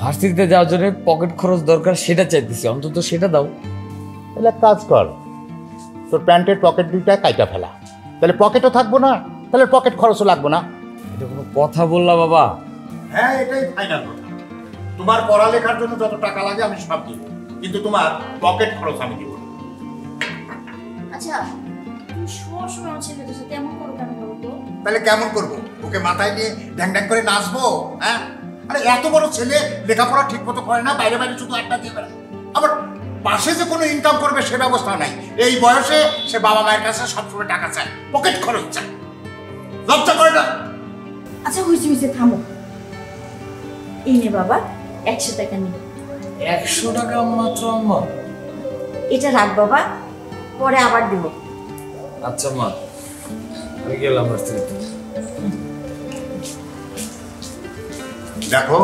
ভার্সিটিতে যাওয়ার জন্য পকেট খরচ দরকার, সেটা চাইতেছি, অন্তত সেটা দাও। তাহলে কাজ কর, তোর প্যান্টের পকেট দুইটা কাইটা ফেলা, তাহলে পকেটও থাকবো না, তাহলে পকেট খরচও লাগবো না। এটা কোনো কথা বললা বাবা? হ্যাঁ, এটাই ফাইনাল কথা। তোমার পড়ালেখার জন্য যত টাকা লাগে আমি সব দিব, কিন্তু তোমার পকেট খরচ আমি দিব। আচ্ছা তাহলে কেমন করবো? ওকে মাথায় নিয়ে ড্যাং ড্যাং করে নাচবো? হ্যাঁ, আরে এত বড় ছেলে লেখাপড়া ঠিক মতো করে না, বাইরে বাইরে শুধু আড্ডা দিয়ে বেড়ায়, আবার পাশে যে কোনো ইনকাম করবে সে ব্যবস্থা নাই। এই বয়সে সে বাবা মায়ের কাছে সবসময় টাকা চায়, পকেট খরচ চায়, লজ্জা করে না। আচ্ছা হুইসি হুইসি থামো, এই নে বাবা 100 টাকা নিয়ে। 100 টাকা মাত্র? আম্মা এটা রাখ বাবা, পরে আবার দিব। আচ্ছা মা, আমি গেলাম। দেখো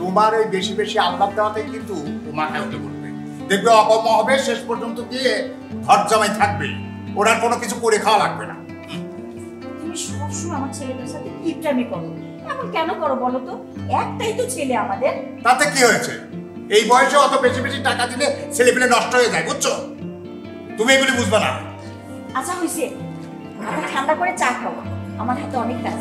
তোমার এই বেশি বেশি আল্লাহ দেওয়াতে কিন্তু মাথায় উঠে পড়বে, দেখবে অকম হবে, শেষ পর্যন্ত গিয়ে ঘর জামাই থাকবে, ওরা কোনো কিছু করে খাওয়া লাগবে না। তুমি সবসময় আমার ছেলেদের সাথে কিপটামি করো, এখন কেন করো বলো তো? একটাই তো ছেলে আমাদের, তাতে কি হয়েছে? এই বয়সে অত বেশি বেশি টাকা দিলে ছেলেপেলে নষ্ট হয়ে যায়, বুঝছো? তুমি এগুলি বুঝবে না। আচ্ছা হইছে, মাথা ঠান্ডা করে চা খাবো, আমার হাতে অনেক কাজ।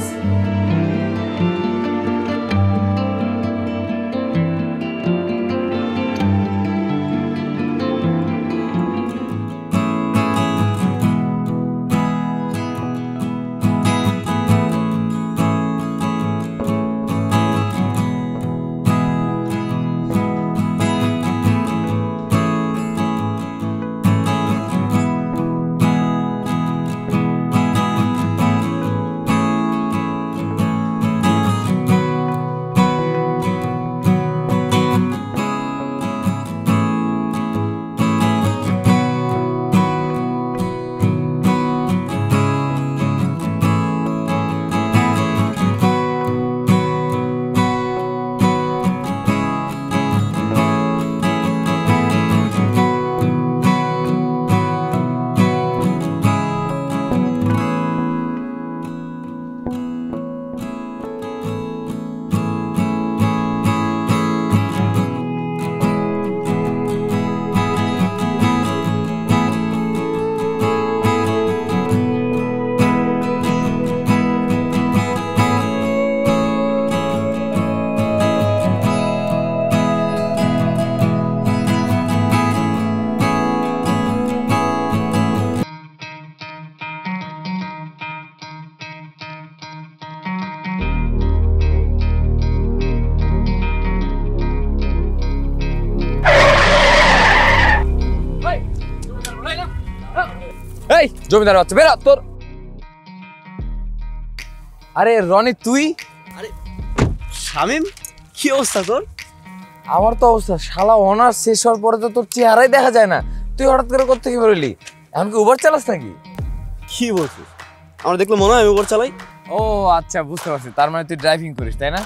জমিদার বাচ্চা বেরা তোর। আরে রনি তুই? আরে শামিম, কি অবস্থা তোর? আমার তো অবস্থা, শালা অনার্স শেষ হওয়ার পরে তো তোর চেহারাই দেখা যায় না, তুই হঠাৎ করে কোথা থেকে বেরোলি? এখন কি উবার চালাস নাকি? কি বলছিস? আমার দেখলে মনে হয় আমি উবার চালাই। ও আচ্ছা, বুঝতে পারছি, তার মানে তুই ড্রাইভিং করিস, তাই না?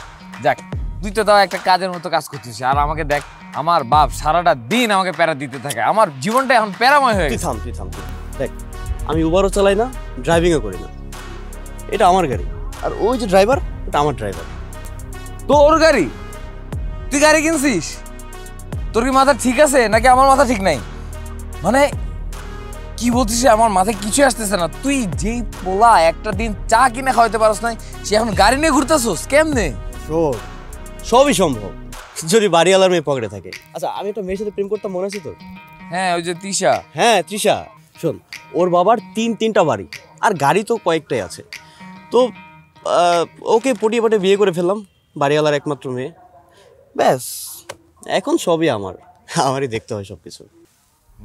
যাক, তুই তো তাও একটা কাজের মতো কাজ করছিস। আর আমাকে দেখ, আমার বাপ সারাটা দিন আমাকে প্যারা দিতে থাকে, আমার জীবনটা এখন প্যারাময় হয়ে গেছে। দেখ, আমি উবারও চালাই না, ড্রাইভিংও করি না, এটা আমার গাড়ি, আর ওই যে ড্রাইভার এটা আমার ড্রাইভার। তোর গাড়ি? তুই গাড়ি কিনছিস? তোর কি মাথা ঠিক আছে নাকি আমার মাথা ঠিক নাই? মানে কি বলছিস? আমার মাথায় কিছুই আসতেছে না। তুই যেই পোলা একটা দিন চা কিনে খাওয়াইতে পারস নাই, সে এখন গাড়ি নিয়ে ঘুরতেছস কেমনে? শোন, সবই সম্ভব যদি বাড়িওয়ালার মেয়ে পকেটে থাকে। আচ্ছা, আমি একটা মেয়ের সাথে প্রেম করতাম, মনে আছে তোর? হ্যাঁ, ওই যে তৃষা। হ্যাঁ তৃষা। শোন, ওর বাবার 3টা বাড়ি আর গাড়ি তো কয়েকটাই আছে, তো ওকে পটিয়ে পটে বিয়ে করে ফেললাম, বাড়িওয়ালার একমাত্র মেয়ে। ব্যাস, এখন সবই আমার, আমারই দেখতে হয় সব কিছু।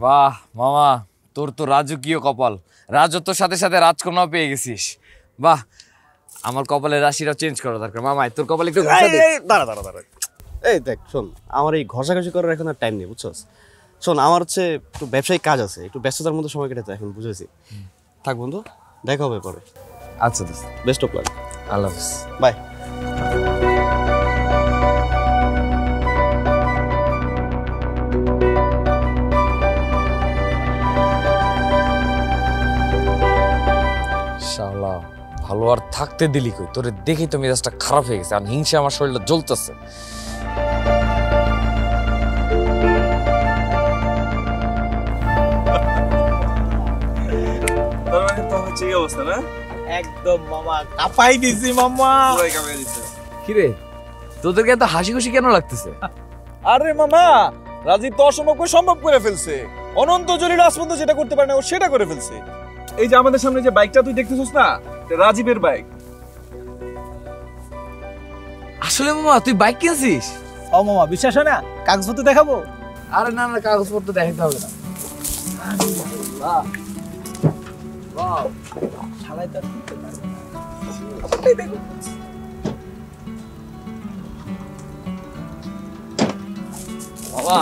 বাহ মামা, তোর তো রাজকীয় কপাল, রাজত্বর সাথে সাথে রাজকন্যাও পেয়ে গেছিস। বাহ, আমার কপালের রাশিটা চেঞ্জ করা দরকার। মামা তোর কপালে একটু দাঁড়া দাঁড়া দাঁড়া। এই দেখ শোন, আমার এই ঘষাঘষি করার এখন আর টাইম নেই, বুঝছস? শোন, আমার হচ্ছে একটু ব্যবসায়িক কাজ আছে, একটু ব্যস্ততার মধ্যে সময় কেটেছে এখন, বুঝেছি। থাক বন্ধু, দেখা হবে পরে। আচ্ছা দোস্ত, বেস্ট অফ লাক। আল্লাহ হাফেজ, বাই। শালা ভালো আর থাকতে দিলি কই, তোরে দেখি তো মেজাজটা খারাপ হয়ে গেছে, আর হিংসা আমার শরীরটা জ্বলতেছে। এই যে আমাদের সামনে যে বাইকটা তুই দেখতেছিস না, রাজীবের বাইক। আসলে মামা তুই বাইক কিনছিস? ও মামা বিশ্বাস হয় না, কাগজপত্র দেখাবো। আরে না না, কাগজপত্র দেখাতে হবে না।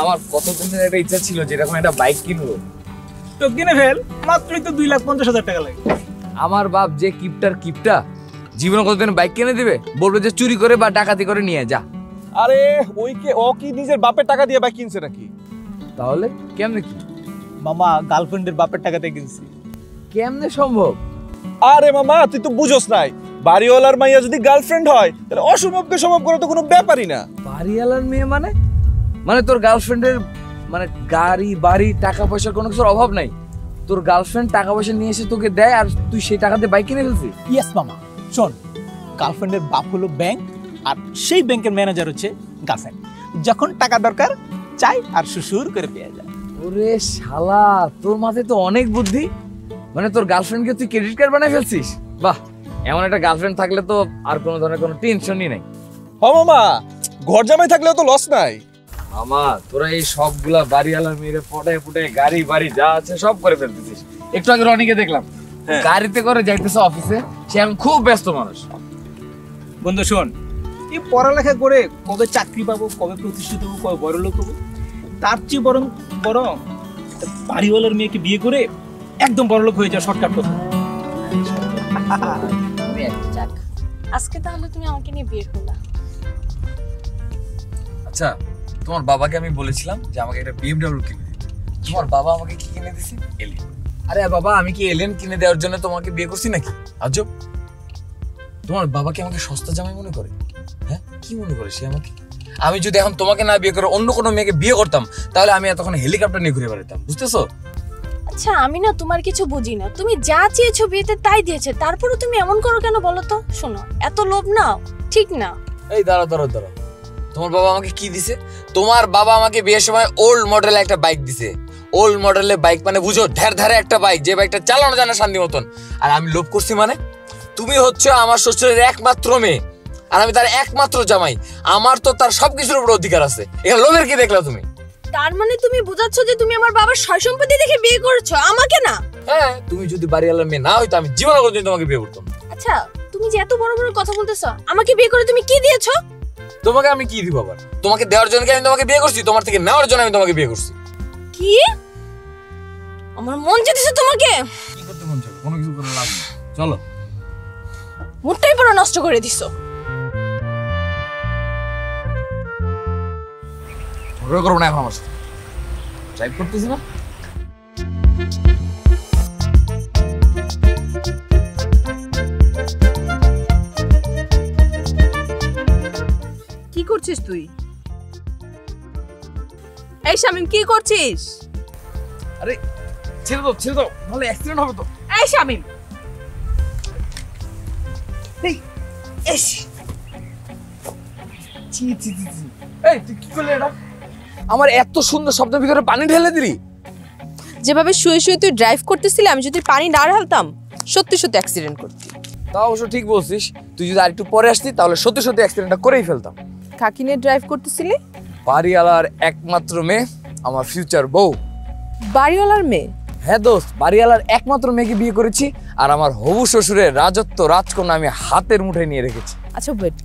আমার কতদিনের একটা ইচ্ছা ছিল যে এরকম একটা বাইক কিনবো, তো কিনে ফেল। মাত্রই তো 2,50,000 টাকা লাগে। আমার বাপ যে কিপটার কিপটা, জীবনে কতদিন বাইক কিনে দিবে? বলবে যে চুরি করে বা ডাকাতি করে নিয়ে যা। আরে ওইকে ও কি নিজের বাপের টাকা দিয়ে বাইক কিনছে নাকি? তাহলে কেমনে কি? মামা গার্লফ্রেন্ডের বাপের টাকাতে কিনছে। কেমনে সম্ভব? আরে মামা তুই তো বুঝোস নাই, বাড়িওয়ালার মাইয়া যদি গার্লফ্রেন্ড হয় তাহলে অসম্ভবকে সম্ভব করা তো কোনো ব্যাপারই না। বাড়িওয়ালার মেয়ে মানে? মানে তোর গার্লফ্রেন্ডের মানে গাড়ি বাড়ি টাকা পয়সার কোনো কিছুর অভাব নাই, তোর গার্লফ্রেন্ড টাকা পয়সা নিয়ে এসে তোকে দেয় আর তুই সেই টাকা দিয়ে বাইক কিনে ফেলছিস? ইয়েস মামা। শোন, গার্লফ্রেন্ডের বাপ হলো ব্যাংক, আর সেই ব্যাংকের ম্যানেজার হচ্ছে গার্লফ্রেন্ড। যখন টাকা দরকার চাই আর সুসুর করে পেয়ে যায়। ওরে শালা, তোর মাথায় তো অনেক বুদ্ধি। মানে তোর গার্লফ্রেন্ডকে তুই ক্রেডিট কার্ড বানাই ফেলছিস? বাহ, এমন একটা গার্লফ্রেন্ড থাকলে তো আর কোনো ধরনের কোনো টেনশনই নাই। হ মামা, ঘর জামাই থাকলেও তো লস নাই। মামা তোরা এই সবগুলা বাড়িওয়ালার মেয়েরে পটায় পটায় গাড়ি বাড়ি যা আছে সব করে ফেলতেছিস। একটু আগে রনিকে দেখলাম গাড়িতে করে যাইতেছে অফিসে, সে এখন খুব ব্যস্ত মানুষ। বন্ধু শোন, এই পড়ালেখা করে কবে চাকরি পাবো, কবে প্রতিষ্ঠিত হবো, কবে বড় লোক হবো, তার চেয়ে বরং বরং বাড়িওয়ালার মেয়েকে বিয়ে করে একদম বড় লোক হয়ে যাওয়া শর্টকাট কথা। আজকে তাহলে তুমি আমাকে নিয়ে বিয়ে করলা। আচ্ছা, তোমার বাবাকে আমি বলেছিলাম যে আমাকে একটা BMW কিনে দিতে, তোমার বাবা আমাকে কি কিনে দিয়েছে? এলিয়েন। আরে বাবা, আমি কি এলিয়েন কিনে দেওয়ার জন্য তোমাকে বিয়ে করছি নাকি? আজব, তোমার বাবাকে আমাকে সস্তা জামাই মনে করে? হ্যাঁ, কি মনে করে সে আমাকে? আমি যদি এখন তোমাকে না বিয়ে করে অন্য কোনো মেয়েকে বিয়ে করতাম তাহলে আমি এতক্ষণ হেলিকপ্টার নিয়ে ঘুরে বেড়াতাম, বুঝতেছো? আচ্ছা আমি না তোমার কিছু বুঝি না, তুমি যা চেয়েছো বিয়েতে তাই দিয়েছে, তারপরে তুমি এমন করো কেন বলো তো? শোনো, এত লোভ না, ঠিক না। এই দাঁড়াও দাঁড়াও দাঁড়াও, তোমার বাবা আমাকে কি দিছে? তোমার বাবা আমাকে বিয়ের সময় ওল্ড মডেলে একটা বাইক দিছে। ওল্ড মডেলে বাইক মানে বুঝো, ঢের ধারে একটা বাইক, যে বাইকটা চালানো জানা শান্তি মতন। আর আমি লোভ করছি মানে? তুমি হচ্ছে আমার শ্বশুরের একমাত্র মেয়ে আর আমি তার একমাত্র জামাই, আমার তো তার সবকিছুর উপর অধিকার আছে, এখানে লোভের কি দেখলা তুমি? তার মানে তুমি বুঝাচ্ছ যে তুমি আমার বাবার সয় সম্পত্তি দেখে বিয়ে করছো, আমাকে না? হ্যাঁ, তুমি যদি বাড়িওয়ালার মেয়ে না হইতো আমি জীবনে কোনোদিন তোমাকে বিয়ে করতাম। আচ্ছা তুমি যে এত বড় বড় কথা বলতেছো, আমাকে বিয়ে করে তুমি কি দিয়েছো? তোমাকে আমি কি দিব আবার? তোমাকে দেওয়ার জন্য আমি তোমাকে বিয়ে করছি, তোমার থেকে নেওয়ার জন্য আমি তোমাকে বিয়ে করছি। কি আমার মন যেতেছে তোমাকে কি করতে মন চায়, কোনো কিছু করে লাভ নেই, চলো। মুডটাই পুরো নষ্ট করে দিছো। ঘুরে করব না এখন আমার সাথে, ড্রাইভ করতেছি না। করছিস তুই? এই শামিম কি করছিস? আরে ছেড়ে দাও ছেড়ে দাও, নাহলে অ্যাক্সিডেন্ট হবে তো। এই শামিম, এই এস চি চি চি, এই তুই কি করলি এটা? আমার এত সুন্দর শব্দের ভিতরে পানি ঢেলে দিলি। যেভাবে শুয়ে শুয়ে তুই ড্রাইভ করতেছিলি, আমি যদি পানি না ঢালতাম সত্যি সত্যি অ্যাক্সিডেন্ট করতি। তা অবশ্য ঠিক বলছিস, তুই যদি আরেকটু পরে আসতি তাহলে সত্যি সত্যি অ্যাক্সিডেন্টটা করেই ফেলতাম। কাকিনে ড্রাইভ করতেছিলি? বাড়িওয়ালার একমাত্র মেয়ে, আমার ফিউচার বউ। বাড়িওয়ালার মেয়ে? হ্যাঁ দোস্ত, বাড়িওয়ালার একমাত্র মেয়েকে বিয়ে করেছি আর আমার হবু শ্বশুরের রাজত্ব রাজকন্যা আমি হাতের মুঠোয় নিয়ে রেখেছি। আচ্ছা ওয়েট,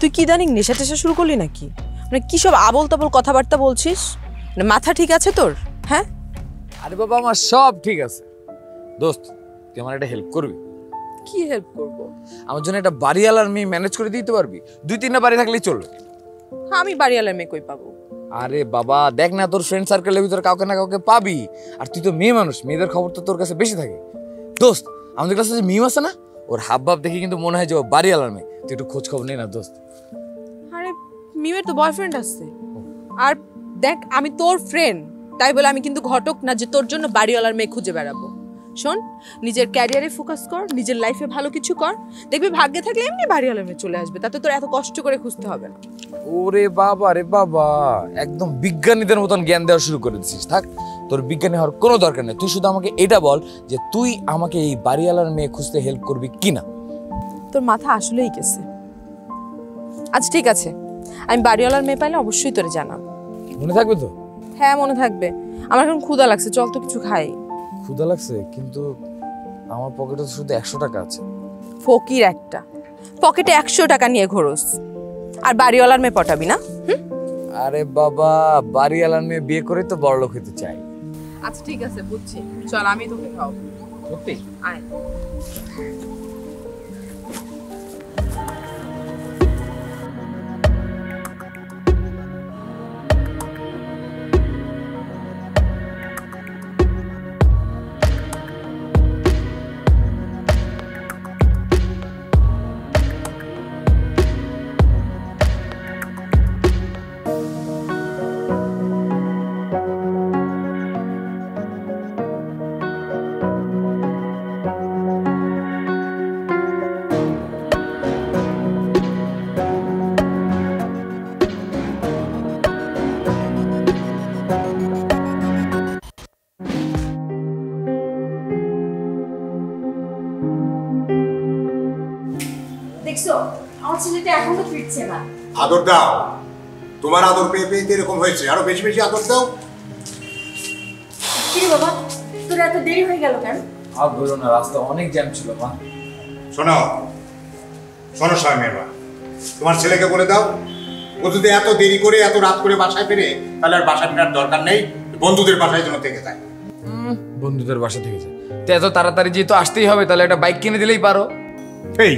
তুই কি দানিং নেশা টেশা শুরু করলি নাকি? মানে কি সব আবল তাবল কথাবার্তা বলছিস? মানে মাথা ঠিক আছে তোর? হ্যাঁ আরে বাবা আমার সব ঠিক আছে। দোস্ত তুই আমার একটা হেল্প করবি? কি হেল্প করব? আমার জন্য একটা বাড়িওয়ালার মেয়ে ম্যানেজ করে দিতে পারবি? দুই তিনটা বাড়ি থাকলেই চলবে। আমি বাড়িওয়ালার মেয়ে কই পাবো? আরে বাবা দেখ না তোর ফ্রেন্ড সার্কেলের ভিতরে কাউকে না কাউকে পাবি, আর তুই তো মেয়ে মানুষ, মেয়েদের খবর তো তোর কাছে বেশি থাকে। দোস্ত আমাদের কাছে যে মিম আছে না, ওর হাব ভাব দেখে কিন্তু মনে হয় যে ও বাড়িওয়ালার মেয়ে। তুই একটু খোঁজ খবর নে না দোস্ত। আরে মিমের তো বয়ফ্রেন্ড আছে, আর দেখ আমি তোর ফ্রেন্ড, তাই বলে আমি কিন্তু ঘটক না যে তোর জন্য বাড়িওয়ালার মেয়ে খুঁজে বেড়াবো। শোন নিজের ক্যারিয়ারে ফোকাস কর, নিজের লাইফে ভালো কিছু কর, দেখবি ভাগ্যে থাকলে এমনি বাড়িওয়ালার মেয়ে চলে আসবে, তাতে তোর এত কষ্ট করে খুঁজতে হবে না। ওরে বাবা রে বাবা একদম বিজ্ঞানীদের মতন জ্ঞান দেওয়া শুরু করে দিছিস। থাক তোর বিজ্ঞানী হওয়ার কোনো দরকার নেই, তুই শুধু আমাকে এটা বল যে তুই আমাকে এই বাড়িওয়ালার মেয়ে খুঁজতে হেল্প করবি কিনা। তোর মাথা আসলেই গেছে। আচ্ছা ঠিক আছে আমি বাড়িওয়ালার মেয়ে পাইলে অবশ্যই তোরে জানাবো। মনে থাকবে তো? হ্যাঁ মনে থাকবে। আমার এখন ক্ষুধা লাগছে, চল তো কিছু খাই। ক্ষুধা লাগছে কিন্তু আমার পকেটে তো শুধু 100 টাকা আছে। ফকির একটা, পকেটে 100 টাকা নিয়ে ঘোরস আর বাড়িওয়ালার মেয়ে পটাবি না? আরে বাবা বাড়িওয়ালার মেয়ে বিয়ে করে তো বড় লোক হতে চাই। আচ্ছা ঠিক আছে বুঝছি, চল আমি তোকে খাওয়াবো। সত্যি? আয়। আদর দাও, তোমার আদর পেয়ে পেয়ে এরকম হয়েছে, আরো বেশি বেশি আদর দাও। কি বাবা তোর এত দেরি হয়ে গেল কেন? আর বলো না, রাস্তা অনেক জ্যাম ছিল। মা শোনো শোনো শামির মা, তোমার ছেলেকে বলে দাও ও যদি এত দেরি করে এত রাত করে বাসায় ফিরে তাহলে আর বাসায় ফেরার দরকার নেই, বন্ধুদের বাসায় যেন থেকে যায়। বন্ধুদের বাসা থেকে যায় তো এত তাড়াতাড়ি যেহেতু আসতেই হবে তাহলে একটা বাইক কিনে দিলেই পারো। এই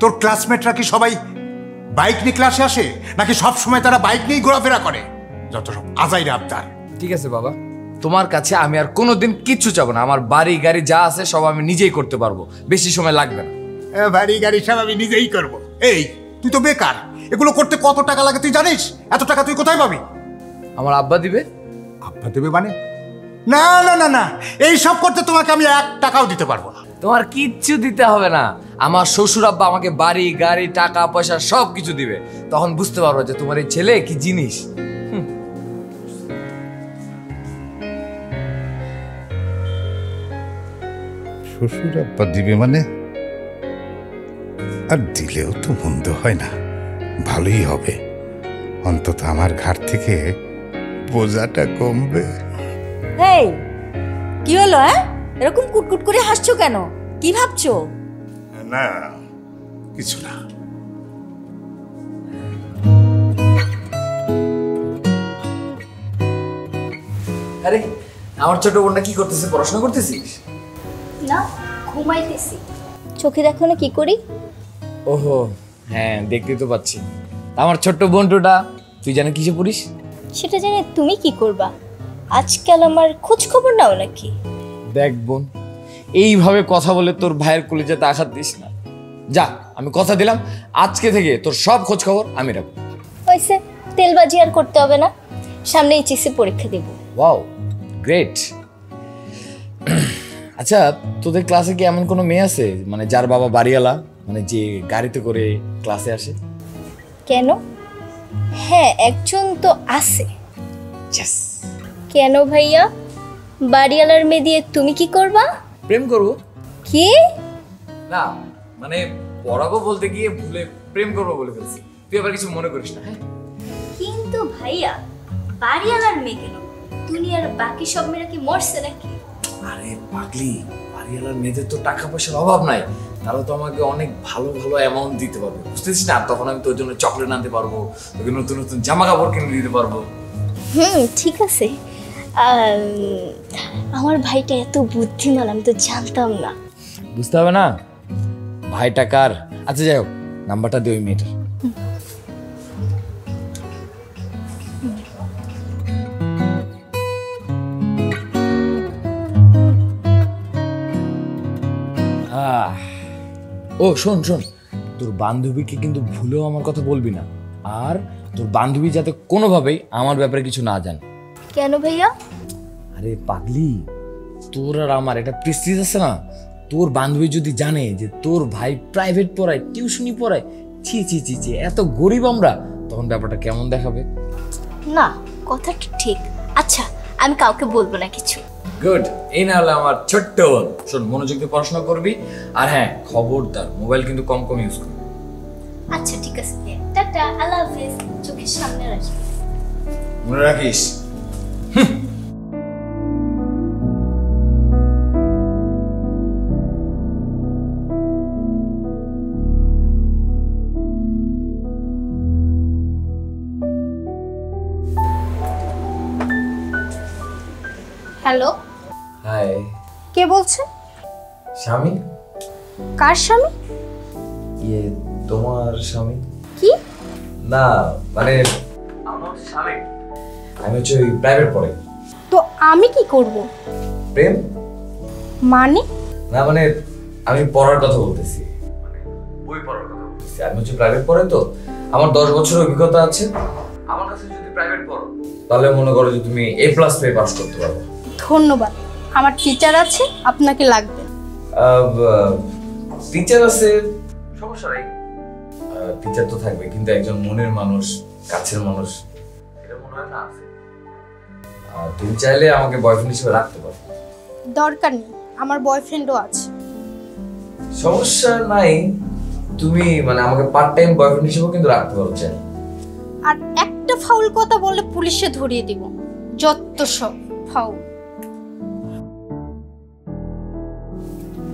তোর ক্লাসমেটরা কি সবাই বাইক নিয়ে ক্লাসে আসে নাকি সব সময় তারা বাইক নিয়ে ঘোরাফেরা করে? যত সব আজাইরা আবদার। ঠিক আছে বাবা তোমার কাছে আমি আর কোনোদিন কিচ্ছু চাবো না, আমার বাড়ি গাড়ি যা আছে সব আমি নিজেই করতে পারবো, বেশি সময় লাগবে না। বাড়ি গাড়ি সব আমি নিজেই করব। এই তুই তো বেকার, এগুলো করতে কত টাকা লাগে তুই জানিস? এত টাকা তুই কোথায় পাবি? আমার আব্বা দিবে। আব্বা দেবে মানে? না না না না এই সব করতে তোমাকে আমি 1 টাকাও দিতে পারবো না। তোমার কিচ্ছু দিতে হবে না, আমার শ্বশুর আব্বা আমাকে বাড়ি গাড়ি টাকা পয়সা সব কিছু দিবে, তখন বুঝতে পারবো যে তোমার এই ছেলে কি জিনিস। শ্বশুর আব্বা দিবে মানে? আর দিলেও তো মন্দ হয় না, ভালোই হবে, অন্তত আমার ঘাড় থেকে বোঝাটা কমবে। এই কি হলো? হ্যাঁ এরকম কুটকুট করে হাসছো কেন? কি ভাবছো? না কিছু না। আরে আমার ছোট বোনটা কি করতেছে? পড়াশোনা করতেছিস? না ঘুমাইতেছি। চোখে দেখো না কি করি। ওহো হ্যাঁ দেখতে তো পাচ্ছি। আমার ছোট বোনটা তুই জানে কিসে পড়িস? সেটা জানে তুমি কি করবা? আজকাল আমার খোঁজ খবর নাও নাকি? দেখ বোন এইভাবে কথা বলে তোর ভাইয়ের কলিজাতে আঘাত দিস না, যা আমি কথা দিলাম আজকে থেকে তোর সব খোঁজ খবর আমি রাখব। হইছে তেলবাজি আর করতে হবে না, সামনে এইচএসসি পরীক্ষা দেব। Wow great. আচ্ছা তোদের ক্লাসে কি এমন কোনো মেয়ে আছে মানে যার বাবা বাড়িওয়ালা, মানে যে গাড়িতে করে ক্লাসে আসে? কেন হ্যাঁ একজন তো আছে। কেন ভাইয়া বাড়িওয়ালার মেয়ে দিয়ে তুমি কি করবা? প্রেম করব। কি? না মানে পড়াবো বলতে গিয়ে ভুলে প্রেম করব বলে ফেলছি, তুই আবার কিছু মনে করিস না। কিন্তু ভাইয়া বাড়িওয়ালার মেয়ে কেন? দুনিয়ার বাকি সব মেয়েরা কি মরছে নাকি? আরে পাগলি বাড়িওয়ালার মেয়েদের তো টাকা পয়সার অভাব নাই, তাহলে তো আমাকে অনেক ভালো ভালো অ্যামাউন্ট দিতে পারবে, বুঝতেছিস না? তখন আমি তোর জন্য চকলেট আনতে পারবো, তোকে নতুন নতুন জামা কাপড় কিনে দিতে পারবো। ঠিক আছে। আমার ভাইটা এত বুদ্ধিমান, আমি তো জানতাম না। বুঝতে হবে না ভাইটা কার। আচ্ছা যাই হোক, নাম্বারটা দে ওই মেয়েটার। ও শোন শোন, তোর বান্ধবীকে কিন্তু ভুলেও আমার কথা বলবি না, আর তোর বান্ধবী যাতে কোনোভাবেই আমার ব্যাপারে কিছু না জানে। কেন ভাইয়া? আরে পাগলি, তোর আর আমার একটা প্রেস্টিজ আছে না। তোর বান্ধবী যদি জানে যে তোর ভাই প্রাইভেট পড়ায়, টিউশনি পড়ায়, ছি ছি ছি ছি, এত গরিব আমরা, তখন ব্যাপারটা কেমন দেখাবে না? কথাটা ঠিক। আচ্ছা আমি কাউকে বলবো না কিছু। গুড, এই না হলে আমার ছোট্ট। শোন, মনোযোগ দিয়ে পড়াশোনা করবি, আর হ্যাঁ খবরদার মোবাইল কিন্তু কম কম ইউজ করবি। আচ্ছা ঠিক আছে, টাটা, আই লাভ ইউ। চোখের সামনে রাখিস, মনে রাখিস। হ্যালো, হাই, কে বলছে? স্বামী। কার স্বামী? ইয়ে তোমার স্বামী। কি? না মানে আমার স্বামী। আমি তো প্রাইভেট পড়ে। তো আমি কি করব? প্রেম মানে? না মানে আমি পড়ার কথা বলতেছি, মানে বই পড়ার কথা বলতেছি। আমি তো প্রাইভেট পড়ে, তো আমার 10 বছরের অভিজ্ঞতা আছে। আমার কাছে যদি প্রাইভেট পড়ো তাহলে মনে করো যে তুমি A+ পেয়ে পাস করতে পারবে। ধন্যবাদ, আমার টিচার আছে, আপনাকে লাগবে? টিচার আছে, সমস্যা নাই। টিচার তো থাকবে, কিন্তু একজন মনের মানুষ, কাছের মানুষ, এটা মনে হয় না আছে। আর তুমি চাইলে আমাকে বয়ফ্রেন্ড হিসেবে রাখতে পারো। দরকার নেই, আমার বয়ফ্রেন্ডও আছে। সমস্যা নাই, তুমি মানে আমাকে পার্ট টাইম বয়ফ্রেন্ড হিসেবে কিন্তু রাখতে পারো চাইলে। আর একটা ফাউল কথা বললে পুলিশে ধরিয়ে দিব, যত সব ফাউল।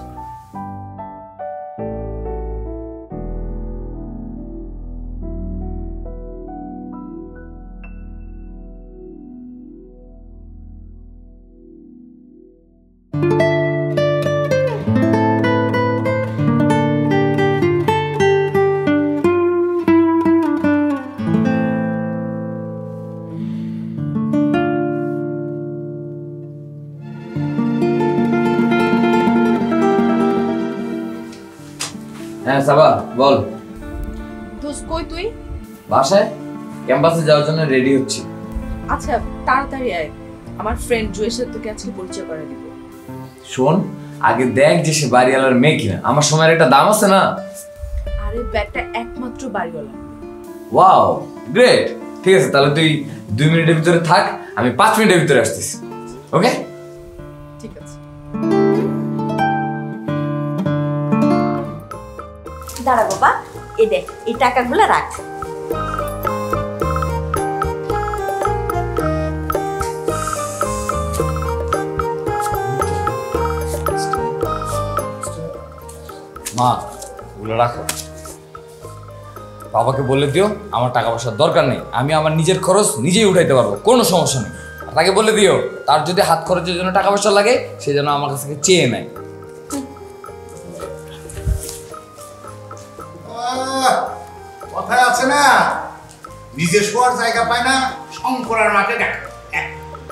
হবে। হ্যাঁ সাবা বল। দোস্ত কই তুই? বাসায়, ক্যাম্পাসে যাওয়ার জন্য রেডি হচ্ছি। আচ্ছা তাড়াতাড়ি আয়, আমার ফ্রেন্ড জুয়ের সাথে তোকে আজকে পরিচয় করিয়ে দিব। শোন, আগে দেখ যে সে বাড়িওয়ালার মেয়ে কিনা, আমার সময়ের একটা দাম আছে না। আরে ব্যাটা একমাত্র বাড়িওয়ালা। ওয়াও গ্রেট, ঠিক আছে তাহলে তুই 2 মিনিটের ভিতরে থাক, আমি 5 মিনিটের ভিতরে আসতেছি। ওকে ঠিক আছে। দাঁড়া বাবা, এ দেখ, এই টাকাগুলো রাখ। মা ওগুলো রাখো, বাবাকে বলে দিও আমার টাকা পয়সার দরকার নেই, আমি আমার নিজের খরচ নিজেই উঠাইতে পারবো, কোনো সমস্যা নেই। তাকে বলে দিও তার যদি হাত খরচের জন্য টাকা পয়সা লাগে, সে যেন আমার কাছ থেকে চেয়ে নেয়। কথায় আছে না, নিজে শোয়ার জায়গা পায় না, শঙ্করের মাকে ডাকে।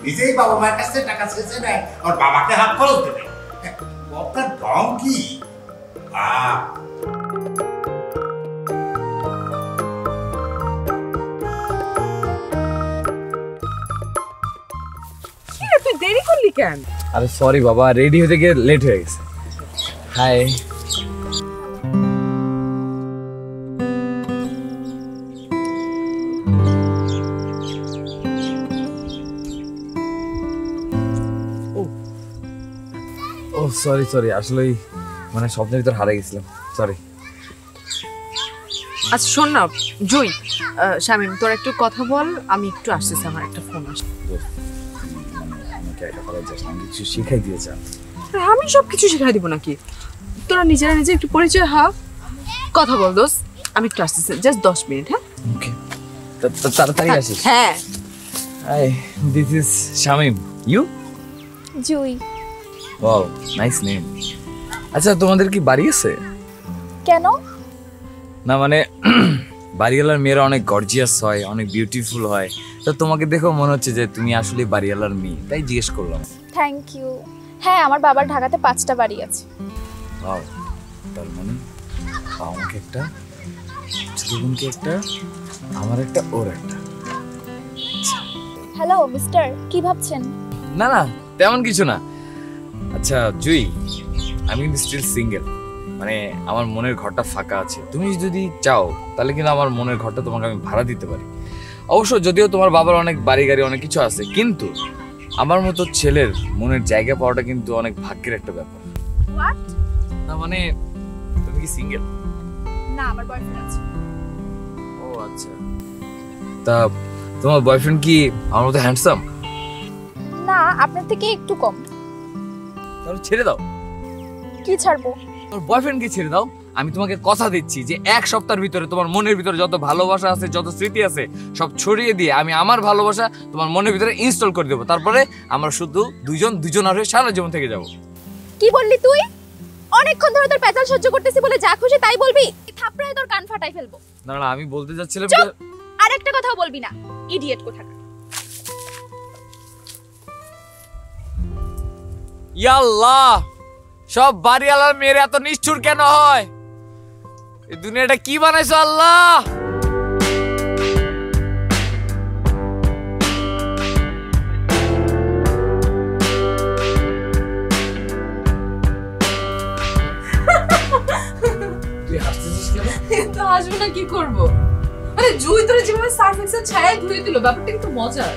নিজেই বাবা মায়ের কাছে টাকা চেয়েছে না, আর বাবাকে হাত খরচ দেবে। আপনার রং কি? তুই দেরি করলি কেন? আরে সরি বাবা, রেডি হতে গিয়ে লেট হয়ে গেছে। হাই, সরি সরি, আসলেই মানে স্বপ্নের ভিতর হারিয়ে গেছিলাম, সরি। আচ্ছা শোন না জুই, শামিম তোর একটু কথা বল, আমি একটু আসতেছি, আমার একটা ফোন আসছে। কিছু শিখাই দিয়ে যা। আমি সব কিছু শিখাই দিব নাকি, তোরা নিজেরা নিজে একটু পরিচয় হা, কথা বল দোস্ত, আমি একটু আসতেছি, জাস্ট 10 মিনিট। হ্যাঁ ওকে, তাড়াতাড়ি আসিস। হ্যাঁ hi, this is Shamim, you? Jui. Wow nice name. আচ্ছা তোমাদের কি বাড়ি আছে? কেন? না মানে বাড়িওয়ালার মেয়েরা অনেক গর্জিয়াস হয়, অনেক বিউটিফুল হয়, তো তোমাকে দেখো মনে হচ্ছে যে তুমি আসলে বাড়িওয়ালার মেয়ে, তাই জিজ্ঞেস করলাম। Thank you. হ্যাঁ আমার বাবার ঢাকাতে 5টা বাড়ি আছে। ওয়াও, তার মানে আমাকে একটা, ছোটকে একটা, আমার একটা, ওর একটা। হ্যালো মিস্টার, কি ভাবছেন? না না তেমন কিছু না। আচ্ছা জুই, আমি কিন্তু স্টিল সিঙ্গেল, মানে আমার মনের ঘরটা ফাঁকা আছে, তুমি যদি চাও তাহলে কিন্তু আমার মনের ঘরটা তোমাকে আমি ভাড়া দিতে পারি। অবশ্য যদিও তোমার বাবার অনেক বাড়ি গাড়ি অনেক কিছু আছে, কিন্তু আমার মতো ছেলের মনের জায়গা পাওয়াটা কিন্তু অনেক ভাগ্যের একটা ব্যাপার। হোয়াট? না মানে তুমি কি সিঙ্গেল? না আমার বয়ফ্রেন্ড আছে। ও আচ্ছা, তা তোমার বয়ফ্রেন্ড কি আমার মতো হ্যান্ডসাম? না আপনার থেকে একটু কম। তাহলে ছেড়ে দাও। কি ছাড়বো? তোর বয়ফ্রেন্ডকে ছেড়ে দাও। আমি তোমাকে কথা দিচ্ছি যে 1 সপ্তাহের ভিতরে তোমার মনের ভিতরে যত ভালোবাসা আছে, যত স্মৃতি আছে, সব ছড়িয়ে দিয়ে আমি আমার ভালোবাসা তোমার মনের ভিতরে ইনস্টল করে দেব। তারপরে আমরা শুধু দুজন দুজনের হয়ে সারা জীবন থেকে যাব। কি বললি তুই? অনেকক্ষণ ধরে তোর পেঁচাল সহ্য করতেছি বলে যা খুশি তাই বলবি? থাপড়ায় তোর কান ফাটাই ফেলবো। না না আমি বলতে যাচ্ছিলাম। চুপ, আরেকটা কথাও বলবি না, ইডিয়েট কোথাকার। ইয়া আল্লাহ, সব বাড়িওয়ালার মেয়েরা এত নিষ্ঠুর কেন হয়? এই দুনিয়াটা কি বানাইছো আল্লাহ? তুই হাসছিস কেন? তো হাসবো না, কি করবো? আরে জুই তোর জীবনে সার্ফ এক্সেল ছায়া ধুয়ে দিল, ব্যাপারটা কিন্তু মজার।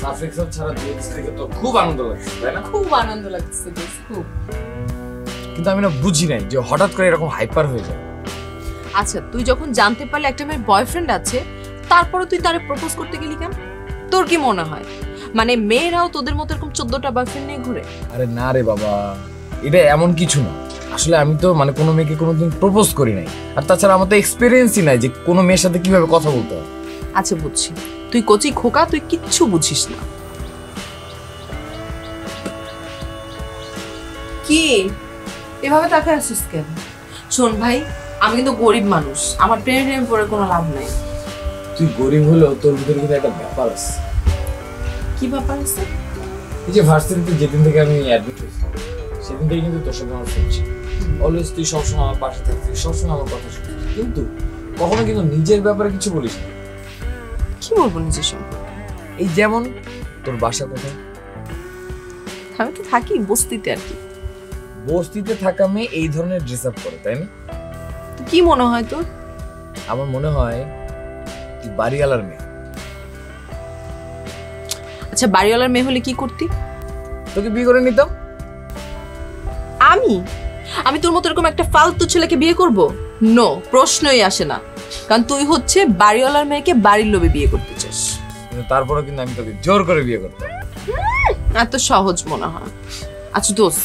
সার্ফ এক্সেল ছাড়া ধুয়ে দিলে তো খুব আনন্দ লাগছে, তাই না? খুব আনন্দ লাগছে, খুব। কিন্তু আমি না বুঝি নাই যে হঠাৎ করে এরকম হাইপার হয়ে যায়। আচ্ছা তুই যখন জানতে পারলি একটা মেয়ের বয়ফ্রেন্ড আছে, তারপরে তুই তারে প্রপোজ করতে গেলি কেন? তোর কি মনে হয় মানে মেয়েরাও তোদের মতো এরকম 14টা বয়ফ্রেন্ড নিয়ে ঘুরে? আরে না রে বাবা, এটা এমন কিছু না। আসলে আমি তো মানে কোনো মেয়েকে কোনোদিন প্রপোজ করি নাই, আর তাছাড়া আমার তো এক্সপেরিয়েন্সই নাই যে কোনো মেয়ের সাথে কিভাবে কথা বলতে হয়। আচ্ছা বুঝছি, তুই কচি খোকা, তুই কিচ্ছু বুঝিস না। কি এভাবে তাকে আসিস কেন? শোন ভাই, আমি কিন্তু গরিব মানুষ, আমার প্রেম করে কোনো লাভ নাই। তুই গরিব হলেও তোর ভিতরে কিন্তু একটা ব্যাপার আছে। কি ব্যাপার আছে? এই যে ভার্সিটিতে যেদিন থেকে আমি অ্যাডমিট হয়েছি সেদিন থেকে কিন্তু তোর সাথে আমার শুনছি অলওয়েজ, তুই সবসময় আমার পাশে থাকছিস, সবসময় আমার কথা শুনছিস, কিন্তু কখনো কিন্তু নিজের ব্যাপারে কিছু বলিস না। কি বলবো নিজের সম্পর্কে? এই যেমন তোর বাসা কোথায়? আমি তো থাকি বস্তিতে আর কি। বস্তিতে থাকা মেয়ে এই ধরনের ড্রেস আপ করে, তাই না? কি মনে হয় তোর? আমার মনে হয় তুই বাড়িওয়ালার মেয়ে। আচ্ছা বাড়িওয়ালার মেয়ে হলে কি করতি? তোকে বিয়ে করে নিতাম। আমি তোর মতো এরকম একটা ফালতু ছেলেকে বিয়ে করব? নো, প্রশ্নই আসে না, কারণ তুই হচ্ছে বাড়িওয়ালার মেয়েকে বাড়ির লোভে বিয়ে করতে চাস। কিন্তু তারপরে কিন্তু আমি তোকে জোর করে বিয়ে করতাম। এত সহজ মনে হয়? আচ্ছা দোস্ত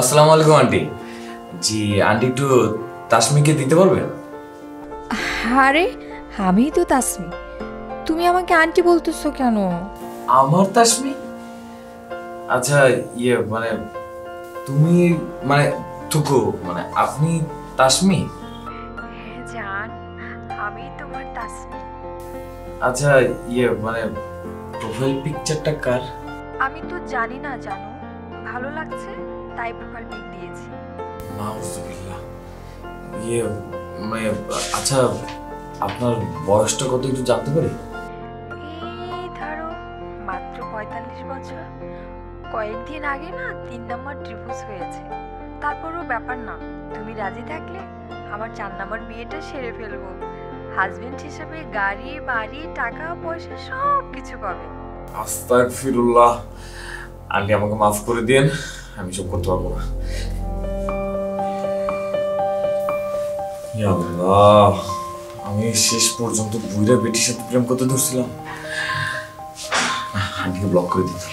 আসসালামু আলাইকুম আন্টি। জি আন্টি একটু তাসমিকে দিতে পারবে? আরে আমি তো তাসমি, তুমি আমাকে আন্টি বলতেছো কেন? আমার তাসমি? আচ্ছা ইয়ে মানে তুমি মানে টুকু মানে আপনি তাসমি? হ্যাঁ জান আমি তোমার তাসমি। আচ্ছা ইয়ে মানে প্রোফাইল পিকচারটা কার? আমি তো জানি না জানো, ভালো লাগছে তাই প্রোফাইল পিক দিয়েছি। নাউজুবিল্লাহ। ইয়ে মানে আচ্ছা আপনার বয়সটা কত একটু জানতে পারি? এই ধরো মাত্র ৪৫ বছর। কয়েকদিন আগে না ৩ নম্বর ডিভোর্স হয়েছে, তারপরও ব্যাপার না, তুমি রাজি থাকলে আমার ৪ নম্বর বিয়েটা সেরে ফেলবো। হাজবেন্ড হিসেবে গাড়ি বাড়ি টাকা পয়সা সব কিছু পাবে। আস্তাগফিরুল্লাহ। আন্টি আমাকে মাফ করে দিন, আমি সব করতে পারবো না। ইয়া আল্লাহ, আমি শেষ পর্যন্ত বুইরা বেটির সাথে প্রেম করতে ধরছিলাম। আন্টিকে ব্লক করে দিতে।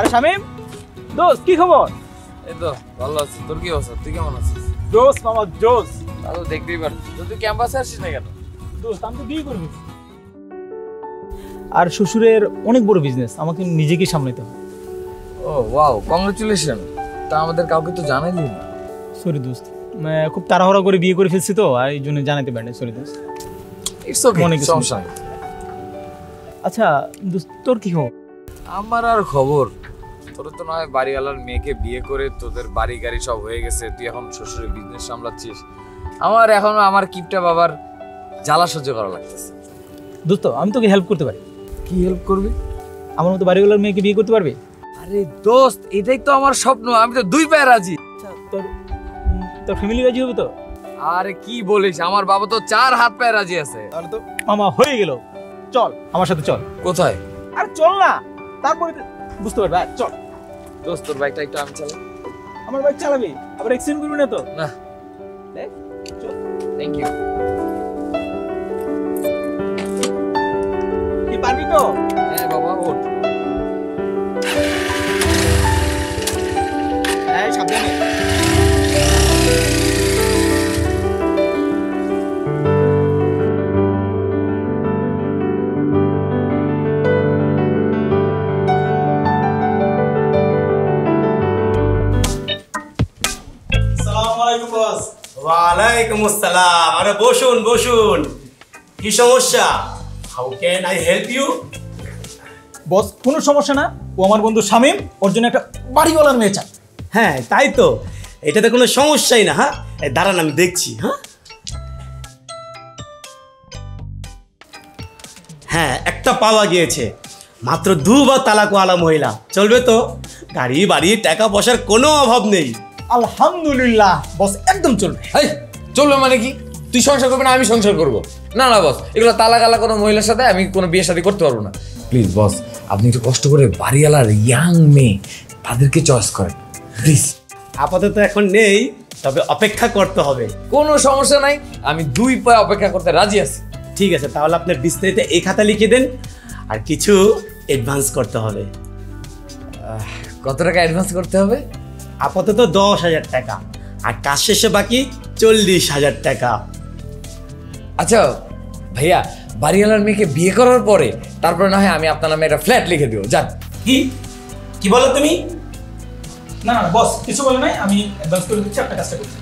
আরে শামিম দোস্ত, কি খবর? এই তো ভালো আছি, তোর কি অবস্থা? তুই কেমন আছিস? দোস্ত মামা জোস, ভালো দেখতেই পারছিস। তুই ক্যাম্পাসে আসছিস না কেন? দোস্ত আমি তো বিয়ে করব, আর শ্বশুরের অনেক বড় বিজনেস, আমাকে নিজেকে সামলাতে হবে। Oh wow, congratulation. তা আমাদের কাউকে তো জানাইলি না? সরি দোস্ত, খুব তাড়াহুড়া করে বিয়ে করে ফেলছি তো, আর এই জন্য জানাতে পারিনি। সরি দোস্ত, ইটস ওকে, অনেক সমস্যা। আচ্ছা দোস্ত তোর কি খবর? আমার আর খবর তোর তো নয়, বাড়িওয়ালার মেয়েকে বিয়ে করে তোদের বাড়ি গাড়ি সব হয়ে গেছে, তুই এখন শ্বশুরের বিজনেস সামলাচ্ছিস। আমার এখন আমার কিপটা বাবার জ্বালা সহ্য করা লাগতেছে। দোস্ত আমি তোকে হেল্প করতে পারি। কি হেল্প করবি? আমার মতো বাড়িওয়ালার মেয়েকে বিয়ে করতে পারবে? আরে দোস্ত এটাই তো আমার স্বপ্ন, আমি তো 2 পায়ে রাজি। আচ্ছা তোর ফ্যামিলি রাজি হবে তো? আরে কি বলিস, আমার বাবা তো 4 হাত পায়ে রাজি আছে। তাহলে তো মামা হয়ে গেল, চল আমার সাথে চল। কোথায়? আর চল না, তারপরে বুঝতে পারবে। চল দোস্ত তোর বাইকটা একটু আমি চালাই। আমার বাইক চালাবি? আবার অ্যাক্সিডেন্ট করবি না তো? না। দেখ চল। Thank you. কি পারবি তো? হ্যাঁ বাবা ওঠ। এই সাবধানে। ওয়ালাইকুম আসসালাম। আরে বসুন বসুন, কি সমস্যা? How can I help you? Boss কোনো সমস্যা না, ও আমার বন্ধু শামিম, ওর জন্য একটা বাড়িওয়ালার মেয়ে চাই। হ্যাঁ তাই তো, এটাতে কোনো সমস্যাই না। হ্যাঁ দাঁড়ান আমি দেখছি। হ্যাঁ হ্যাঁ একটা পাওয়া গিয়েছে, মাত্র 2 বার তালাক ওয়ালা মহিলা, চলবে তো? গাড়ি বাড়ি টাকা পয়সার কোনো অভাব নেই। আলহামদুলিল্লাহ বস, একদম চলবে। চলবে মানে কি? তুই সংসার করবি না আমি সংসার করবো? না না বস, এগুলো তালাকালা কোনো মহিলার সাথে আমি কোনো বিয়ে শাদী করতে পারবো না। প্লিজ বস আপনি একটু কষ্ট করে বাড়িওয়ালার ইয়াং মেয়ে তাদেরকে চয়েস করেন প্লিজ। আপাতত এখন নেই, তবে অপেক্ষা করতে হবে। কোনো সমস্যা নাই, আমি 2 পায়ে অপেক্ষা করতে রাজি আছি। ঠিক আছে, তাহলে আপনার বিস্তারিত এই খাতা লিখে দেন, আর কিছু অ্যাডভান্স করতে হবে। কত টাকা অ্যাডভান্স করতে হবে? আপাতত 10,000 টাকা, আর কাজ শেষে বাকি 40,000 টাকা। আচ্ছা ভাইয়া, বাড়িওয়ালার মেয়েকে বিয়ে করার পরে তারপরে না হয় আমি আপনার নামে একটা ফ্ল্যাট লিখে দেবো। যান। কি কি বলো তুমি? না না বস কিছু বলে নাই, আমি অ্যাডভান্স করে দিচ্ছি, আপনার কাজটা করছি।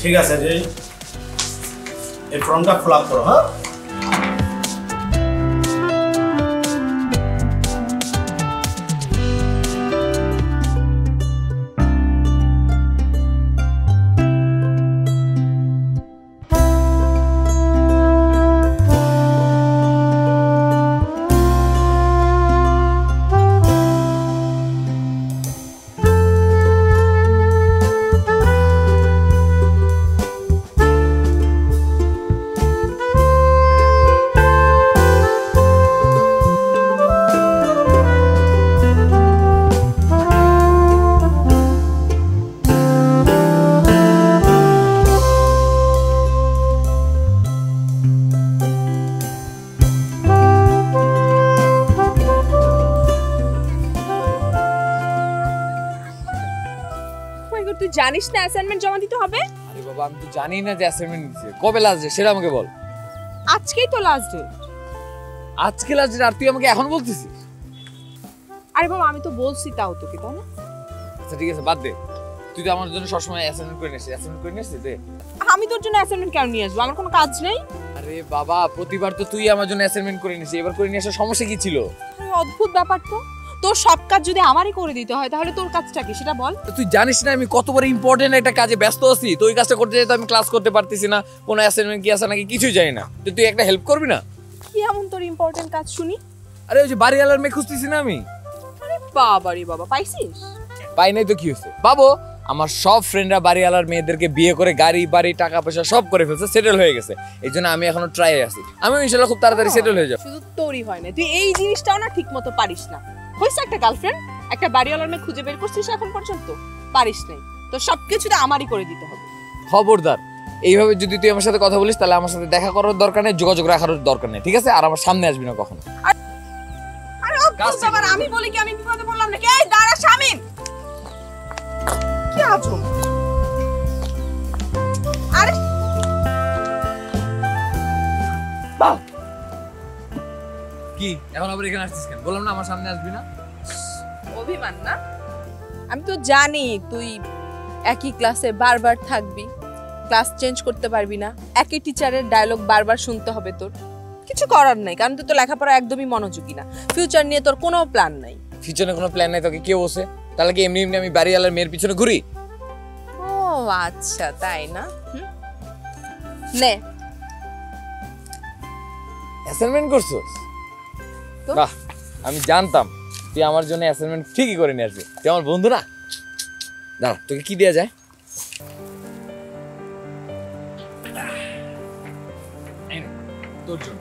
ঠিক আছে রে। এই ফর্মটা ফ্লাপ করো। হ্যাঁ, তুই জানিস না অ্যাসাইনমেন্ট জমা দিতে হবে? আরে বাবা, আমি তো জানি না যে অ্যাসাইনমেন্ট দিছে। কবে লাস্ট ডে সেটা আমাকে বল। আজকেই তো লাস্ট ডে। আজকে লাস্ট ডে আর তুই আমাকে এখন বলতিছিস? আরে বাবা, আমি তো বলছি তাও তোকে, তাই না? আচ্ছা ঠিক আছে, বাদ দে। তুই তো আমার জন্য সব সময় অ্যাসাইনমেন্ট করে নিস। অ্যাসাইনমেন্ট করে নিস দে। আমি তোর জন্য অ্যাসাইনমেন্ট কেন নিয়ে আসবো? আমার কোনো কাজ নেই। আরে বাবা, প্রতিবার তো তুই আমার জন্য অ্যাসাইনমেন্ট করে নিস, এবার করে নিয়ে আসার সমস্যা কি ছিল? আরে অদ্ভুত ব্যাপার তো। তোর সব কাজ যদি আমারই করে দিতে হয় তাহলে তোর কাজটা কি সেটা বল। তুই জানিস না আমি কতবার ইম্পর্টেন্ট একটা কাজে ব্যস্ত আছি, তো ওই কাজটা করতে যেতে আমি ক্লাস করতে পারতেছি না, কোনো অ্যাসাইনমেন্ট কি আছে নাকি কিছুই জানি না। তো তুই একটা হেল্প করবি না? কি এমন তোর ইম্পর্টেন্ট কাজ শুনি? আরে ওই যে বাড়িওয়ালার মেয়ে খুঁজতেছি না আমি। আরে বাবা রে বাবা, পাইছিস? পাই নাই তো কি হয়েছে? বাবু, আমার সব ফ্রেন্ডরা বাড়িওয়ালার মেয়েদেরকে বিয়ে করে গাড়ি বাড়ি টাকা পয়সা সব করে ফেলছে, সেটেল হয়ে গেছে। এই জন্য আমি এখনো ট্রাই আছি, আমি ইনশাল্লাহ খুব তাড়াতাড়ি সেটেল হয়ে যাবো। শুধু তোরই হয় না, তুই এই জিনিসটাও না ঠিক মতো পারিস না। হয়েছে একটা গার্লফ্রেন্ড, একটা বাড়িওয়ালার মেয়ে খুঁজে বের করছিস, এখন পর্যন্ত পারিস নাই। তো সবকিছু আমারই করে দিতে হবে। খবরদার, এইভাবে যদি তুই আমার সাথে কথা বলিস তাহলে আমার সাথে দেখা করার দরকার নেই, যোগাযোগ রাখার দরকার নেই, ঠিক আছে? আর আমার সামনে আসবি না কখনো। আমি বলি কি আমি বিপদে পড়লাম নাকি? এই দাঁড়া শামিম, কি আছো? আরে বাহ, কি এখন আবার এখানে আসছিস কেন? বললাম না আমার সামনে আসবি না। অভিমান না? আমি তো জানি তুই একই ক্লাসে বারবার থাকবি, ক্লাস চেঞ্জ করতে পারবি না, একই টিচারের ডায়লগ বারবার শুনতে হবে। তোর কিছু করার নাই, কারণ তুই তো লেখাপড়া একদমই মনোযোগী না, ফিউচার নিয়ে তোর কোনো প্ল্যান নাই। ফিউচারে কোনো প্ল্যান নাই তোকে কে বসে? তাহলে কি এমনি এমনি আমি বাড়িওয়ালার মেয়ের পিছনে ঘুরি? ও আচ্ছা, তাই না? নে, অ্যাসাইনমেন্ট করছিস? বাহ, আমি জানতাম তুই আমার জন্য অ্যাসাইনমেন্ট ঠিকই করে নিয়ে আসবি। তুই আমার বন্ধু না? দাঁড়া, তোকে কি দেয়া যায়? তোর জন্য।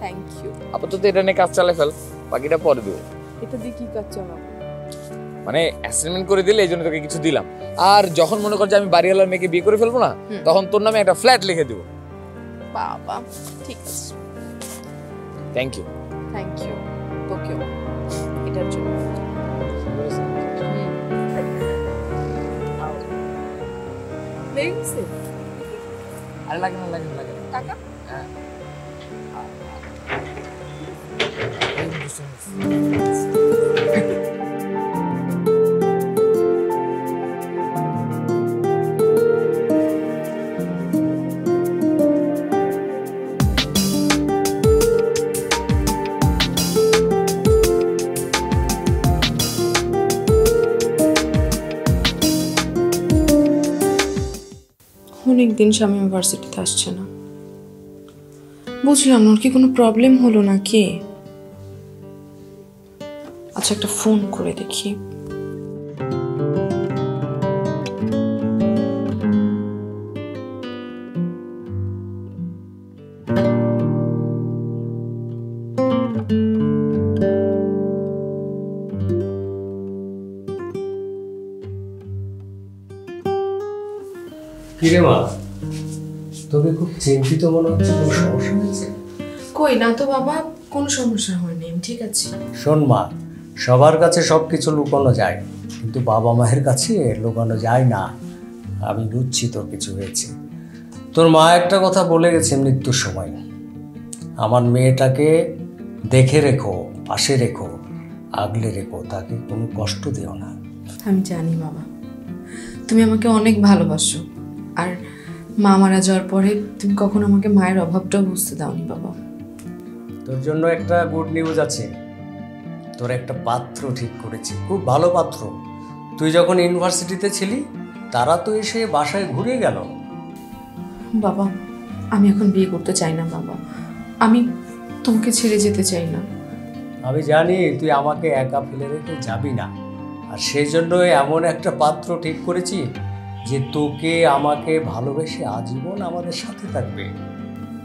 Thank you. আপাতত এটা নিয়ে কাজ চালা ফেল, বাকিটা পরে দেবো। এটা দিয়ে কি কাজ চালাবো? মানে অ্যাসাইনমেন্ট করে দিলে এই জন্য তোকে কিছু দিলাম। আর যখন মনে কর যে আমি বাড়িওয়ালার মেয়েকে বিয়ে করে ফেলবো না, তখন তোর নামে একটা ফ্ল্যাট লিখে দেবো। বাবা, ঠিক আছে। Thank you. Thank you. Tokyo. এটার জন্য। লেগেছে? আর লাগে না, লাগে লাগে টাকা? হ্যাঁ। অনেকদিন স্বামী ইউনিভার্সিটিতে আসছে না, বুঝলাম ওর কি কোনো প্রবলেম হলো নাকি। আচ্ছা, একটা ফোন করে দেখি। কিরে মা, তোকে খুব চিন্তিত মনে হচ্ছে, কোনো সমস্যা হয়েছে? কই না তো বাবা, কোনো সমস্যা হয়নি, ঠিক আছে। শোন মা, সবার কাছে সব কিছু লুকানো যায়, কিন্তু বাবা মায়ের কাছে লুকানো যায় না। আমি বুঝছি তোর কিছু হয়েছে। তোর মা একটা কথা বলে গেছে মৃত্যুর সময়, আমার মেয়েটাকে দেখে রেখো, পাশে রেখো, আগলে রেখো, তাকে কোনো কষ্ট দিও না। আমি জানি বাবা, তুমি আমাকে অনেক ভালোবাসো, আর মা মারা যাওয়ার পরে তুমি কখনো আমাকে মায়ের অভাবটা বুঝতে দাওনি বাবা। তোর জন্য একটা গুড নিউজ আছে, তোর একটা পাত্র ঠিক করেছি, খুব ভালো পাত্র। তুই যখন ইউনিভার্সিটিতে ছিলি তারা তো এসে বাসায় ঘুরে গেল। বাবা আমি এখন বিয়ে করতে চাই না বাবা, আমি তোমাকে ছেড়ে যেতে চাই না। আমি জানি তুই আমাকে একা ফেলে রেখে যাবি না, আর সেই জন্য এমন একটা পাত্র ঠিক করেছি যে তোকে আমাকে ভালোবেসে আজীবন আমাদের সাথে থাকবে।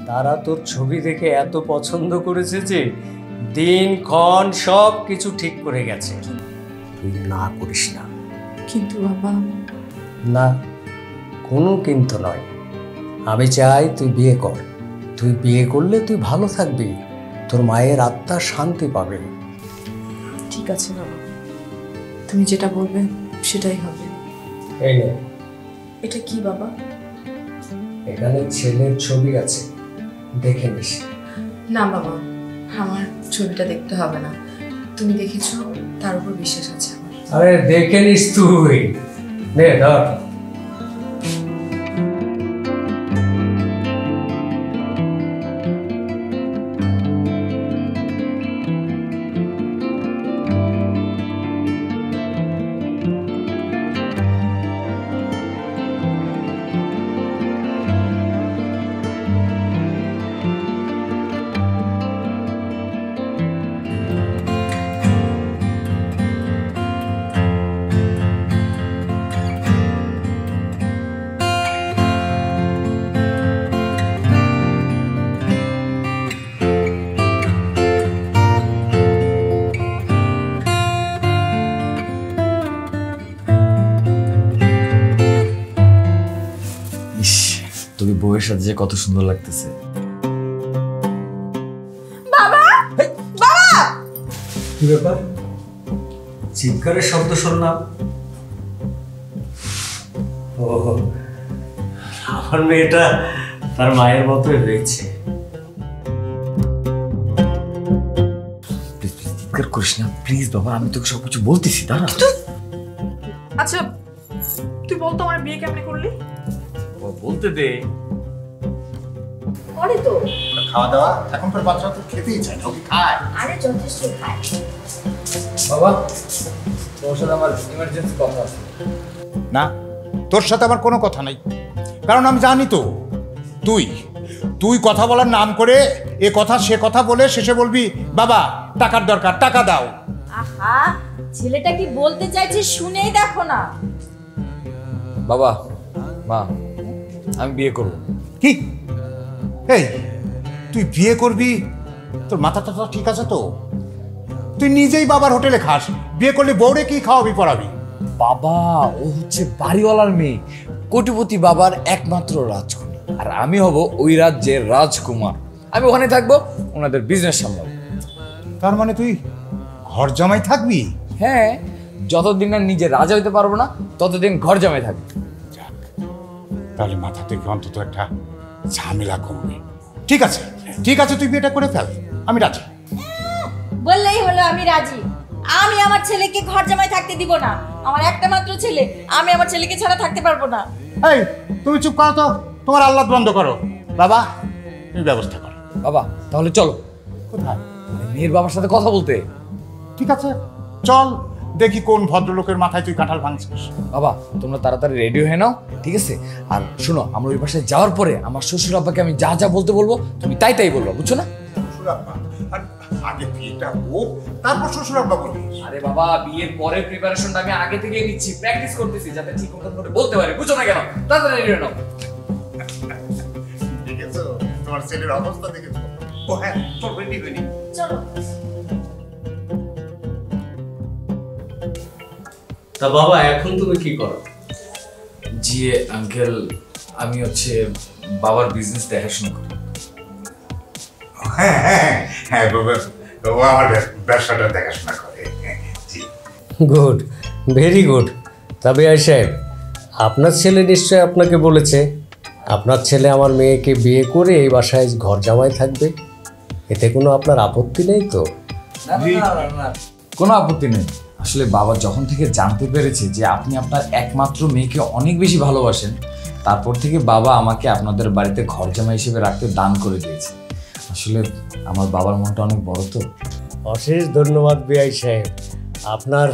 তারা তোর ছবি দেখে এত পছন্দ করেছে যে দিন ক্ষণ সব কিছু ঠিক করে গেছে। তুই না করিস না। কিন্তু বাবা। না, কোনো কিন্তু নয়। আমি চাই তুই বিয়ে কর, তুই বিয়ে করলে তুই ভালো থাকবি, তোর মায়ের আত্মা শান্তি পাবে। ঠিক আছে বাবা, তুমি যেটা বলবে সেটাই হবে। এই নে। এটা কি বাবা? এখানে ছেলের ছবি আছে, দেখে নিস। না বাবা আমার ছবিটা দেখতে হবে না, তুমি দেখেছো তার উপর বিশ্বাস আছে আমার। আরে দেখে নিস তুই। নে ধর। বউয়ের সাথে যে কত সুন্দর লাগতেছে। বাবা বাবা কি ব্যাপার? চিৎকারের শব্দ শুনলাম। ও আমার মেয়েটা তার মায়ের মতোই হয়েছে। চিৎকার করিস না প্লিজ বাবা, আমি তোকে সবকিছু বলতেছি, দাঁড়া। আচ্ছা তুই বলতো আমার বিয়ে কেমনে করলি? বলতে দে। আরে তো খাওয়া দাওয়া এখন পর বাচ্চা তো খেতেই চায় না, ওকে খায়। আরে যথেষ্ট খায়। বাবা তোর সাথে আমার ইমার্জেন্সি কথা আছে। না তোর সাথে আমার কোনো কথা নাই, কারণ আমি জানি তো তুই তুই কথা বলার নাম করে এ কথা সে কথা বলে শেষে বলবি বাবা টাকার দরকার, টাকা দাও। আহা ছেলেটা কি বলতে চাইছে শুনেই দেখো না। বাবা মা আমি বিয়ে করব। কি? এই তুই বিয়ে করবি? তোর মাথাটা ঠিক আছে তো? তুই নিজেই বাবার হোটেলে খাস, বিয়ে করলে বউরে কি খাওয়াবি পড়াবি? বাবা ও হচ্ছে বাড়িওয়ালার মেয়ে, কোটিপতি বাবার একমাত্র রাজকুমার, আর আমি হব ওই রাজ্যের রাজকুমার। আমি ওখানে থাকবো, ওনাদের বিজনেস সামলাবো। তার মানে তুই ঘর জামাই থাকবি? হ্যাঁ, যতদিন না নিজে রাজা হইতে পারবো না ততদিন ঘর জামাই থাকবি। তাহলে মাথা থেকে অন্তত একটা ঝামেলা কমবে। ঠিক আছে ঠিক আছে, তুই বিয়েটা করে ফেল, আমি রাজি। বললেই হলো আমি রাজি। আমি আমার ছেলেকে ঘর জামাই থাকতে দিব না, আমার একটা মাত্র ছেলে, আমি আমার ছেলেকে ছাড়া থাকতে পারবো না। এই তুমি চুপ করো তো, তোমার আল্লাদ বন্ধ করো। বাবা তুমি ব্যবস্থা করো। বাবা তাহলে চলো। কোথায়? মেয়ের বাবার সাথে কথা বলতে। ঠিক আছে চল, দেখি কোন ভদ্রলোকের মাথায় তুই কাঁঠাল ভাঙছিস। বাবা তোমরা তাড়াতাড়ি রেডি হয়ে নাও, ঠিক আছে? আর শোনো, আমরা ওই বাসায় যাওয়ার পরে আমার শ্বশুর আব্বাকে আমি যা যা বলতে বলবো তুমি তাই তাই বলবা, বুঝছো না? শ্বশুর আব্বা? আগে বিয়েটা হোক তারপর শ্বশুর আব্বা বলবি। আরে বাবা বিয়ের পরে প্রিপারেশনটা আমি আগে থেকে নিচ্ছি, প্র্যাকটিস করতেছি যাতে ঠিক করে বলতে পারি, বুঝছো না কেন? তাড়াতাড়ি রেডি হয়ে নাও। দেখেছো তোমার ছেলের অবস্থা, দেখেছো? ও হ্যাঁ চল রেডি হয়ে নি, চলো। তা বাবা এখন তুমি কি করো? জি আঙ্কেল আমি হচ্ছে বাবার বিজনেস দেখাশোনা করি। হ্যাঁ হ্যাঁ হ্যাঁ বাবা আমাদের ব্যবসাটা দেখাশোনা করে। Good, very good. তবে আই সাহেব আপনার ছেলে নিশ্চয়ই আপনাকে বলেছে আপনার ছেলে আমার মেয়েকে বিয়ে করে এই বাসায় ঘর জামাই থাকবে, এতে কোনো আপনার আপত্তি নেই তো? না না না কোনো আপত্তি নেই। আসলে বাবা যখন থেকে জানতে পেরেছে যে আপনি আপনার একমাত্র মেয়েকে অনেক বেশি ভালোবাসেন, তারপর থেকে বাবা আমাকে আপনাদের বাড়িতে ঘর জামা হিসেবে রাখতে দান করে দিয়েছে। আসলে আমার বাবার মনটা অনেক বড়। তো অশেষ ধন্যবাদ বিআই সাহেব আপনার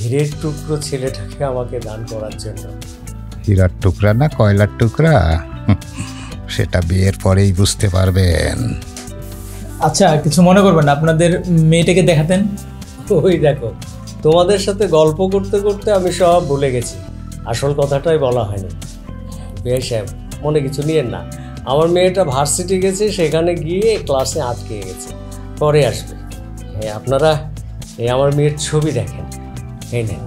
হীরের টুকরো ছেলেটাকে আমাকে দান করার জন্য। হীরার টুকরা না কয়লার টুকরা সেটা বিয়ের পরেই বুঝতে পারবেন। আচ্ছা কিছু মনে করবেন না, আপনাদের মেয়েটাকে দেখাতেন। ওই দেখো তোমাদের সাথে গল্প করতে করতে আমি সব ভুলে গেছি, আসল কথাটাই বলা হয়নি। বিআই সাহেব মনে কিছু নিয়েন না, আমার মেয়েটা ভার্সিটি গেছে, সেখানে গিয়ে ক্লাসে আটকে গেছে, পরে আসবে। হ্যাঁ আপনারা এই আমার মেয়ের ছবি দেখেন। এই নেন।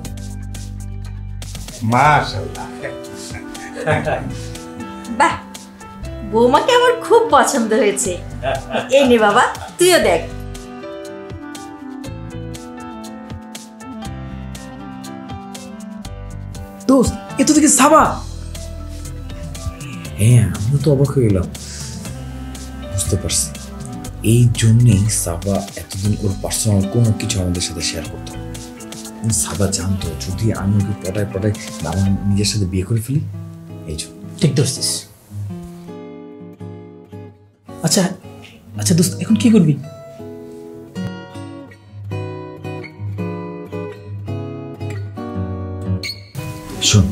মাশাআল্লাহ, বাহ বৌমাকে আমার খুব পছন্দ হয়েছে। এই নে বাবা তুইও দেখ। দোস্ত এ তো দেখি সাবা। হ্যাঁ আমিও তো অবাক হয়ে গেলাম, বুঝতে পারছি এই জন্যেই সাবা এতদিন ওর পার্সোনাল কোনো কিছু আমাদের সাথে শেয়ার করতো। সাবা জানতো যদি আমি ওকে পটায় পটায় আমার নিজের সাথে বিয়ে করে ফেলি, এই জন্য। ঠিক দোস্তিস। আচ্ছা আচ্ছা দোস্ত এখন কি করবি? শোন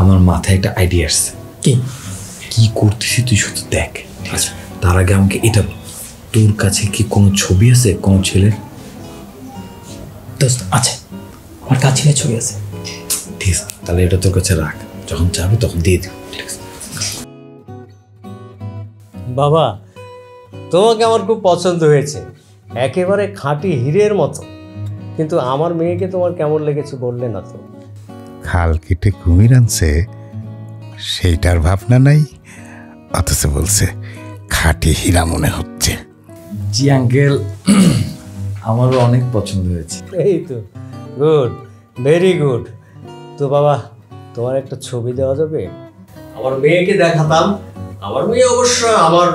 আমার মাথায় একটা আইডিয়া আসছে। কি কি করতেছি তুই শুধু দেখ। আচ্ছা তার আগে আমাকে এটা বল, তোর কাছে কি কোনো ছবি আছে কোনো ছেলের? দোস্ত আছে, আমার কাছে ছবি আছে। ঠিক আছে তাহলে এটা তোর কাছে রাখ, যখন যাবি তখন দিয়ে দিও। ঠিক আছে বাবা তোমাকে আমার খুব পছন্দ হয়েছে, একেবারে খাঁটি হীরের মতো। কিন্তু আমার মেয়েকে তোমার কেমন লেগেছে বললে না তো? খাল কেটে কুমির আনছে সেইটার ভাবনা নাই, অথচ বলছে খাঁটি হীরা মনে হচ্ছে। জি আঙ্কেল আমারও অনেক পছন্দ হয়েছে। এই তো গুড, ভেরি গুড। তো বাবা তোমার একটা ছবি দেওয়া যাবে? আমার মেয়েকে দেখাতাম, আমার মেয়ে অবশ্য আমার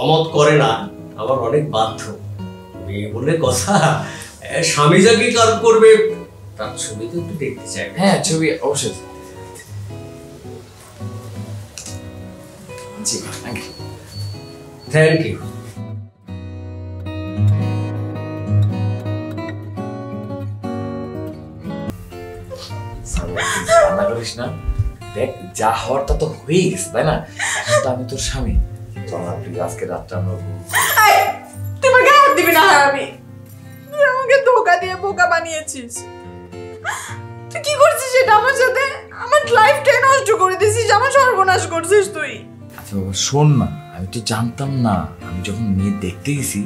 অমত করে না, আমার অনেক বাধ্য। মেয়ে বলে কথা, স্বামী যাকে কার করবে তার ছবি তো একটু দেখতে চাই। হ্যাঁ ছবি অবশ্যই। জি থ্যাংক ইউ। Thank you. রান্না করিস না, দেখ যা হওয়ার তা তো হয়ে গেছে তাই না? আমি তোর স্বামী, চল আপনি আজকে রাতটা আমরা তোমার গায়ে হাত দিবি না। আমি তুই আমাকে ধোকা দিয়ে বোকা বানিয়েছিস। তুই কি করছিস এটা আমার সাথে? আমার লাইফটা নষ্ট করে দিছিস, আমার সর্বনাশ করছিস তুই। আচ্ছা বাবা শোন না, আমি তো জানতাম না। আমি যখন মেয়ে দেখতে গেছি,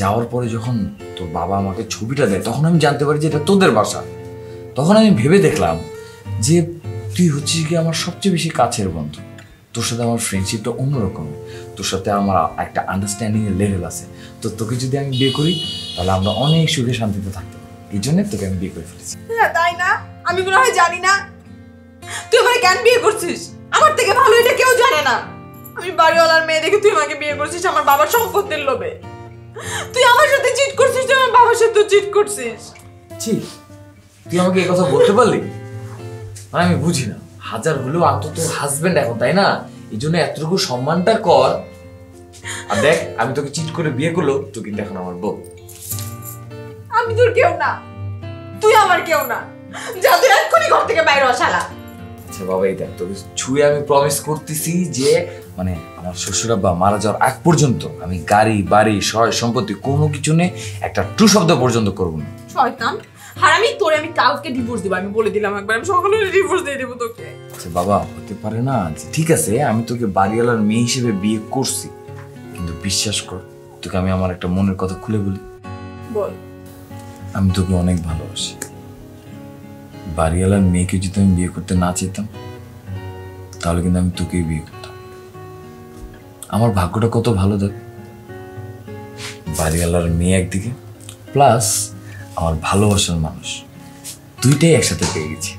যাওয়ার পরে যখন তোর বাবা আমাকে ছবিটা দেয় তখন আমি জানতে পারি যে এটা তোদের বাসা। তখন আমি ভেবে দেখলাম যে তুই হচ্ছিস কি আমার সবচেয়ে বেশি কাছের বন্ধু। তোর সাথে আমার ফ্রেন্ডশিপটা অন্যরকম, তোর সাথে আমার একটা আন্ডারস্ট্যান্ডিংয়ের লেভেল আছে। তো তোকে যদি আমি বিয়ে করি তাহলে আমরা অনেক সুখে শান্তিতে থাকতে পারি, এই জন্য তোকে আমি বিয়ে করে ফেলেছি। হ্যাঁ তাই না? আমি মনে হয় জানি না তুই আমাকে কেন বিয়ে করছিস। আমার থেকে ভালো এটা কেউ জানে না। আমি বাড়িওয়ালার মেয়ে দেখে তুই আমাকে বিয়ে করছিস আমার বাবার সম্পত্তির লোভে। তুই আমার সাথে চিট করছিস, তুই আমার বাবার সাথে চিট করছিস। ঠিক তুই আমাকে এই কথা বলতে পারলি? আমি বুঝি না, হাজার হলেও আমি তো তোর হাজবেন্ড এখন তাই না, এই জন্য এতটুকু সম্মানটা কর। আর দেখ আমি তোকে চিট করে বিয়ে করলো, তুই কিন্তু এখন আমার বউ। আমি তোর কেউ না, তুই আমার কেউ না, যা তুই এক্ষুনি ঘর থেকে বাইরে আসালা। আচ্ছা বাবা এই দেখ তোকে ছুঁয়ে আমি প্রমিস করতেছি যে মানে আমার শ্বশুর আব্বা মারা যাওয়ার আগ পর্যন্ত আমি গাড়ি বাড়ি সয় সম্পত্তি কোনো কিছু নিয়ে একটা টু শব্দ পর্যন্ত করবো না। শয়তান হারামি তোরে আমি কালকে ডিভোর্স দিব, আমি বলে দিলাম একবার আমি সকলে ডিভোর্স দিয়ে দেব তোকে। আচ্ছা বাবা হতে পারে না। ঠিক আছে আমি তোকে বাড়িওয়ালার মেয়ে হিসেবে বিয়ে করছি, কিন্তু বিশ্বাস কর তোকে আমি আমার একটা মনের কথা খুলে বলি। বল। আমি তোকে অনেক ভালোবাসি। বাড়িওয়ালার মেয়েকে যদি আমি বিয়ে করতে না চাইতাম তাহলে কিন্তু আমি তোকেই বিয়ে করতাম। আমার ভাগ্যটা কত ভালো দেখ, বাড়িওয়ালার মেয়ে একদিকে প্লাস আমার ভালোবাসার মানুষ, দুইটাই একসাথে পেয়ে গেছি।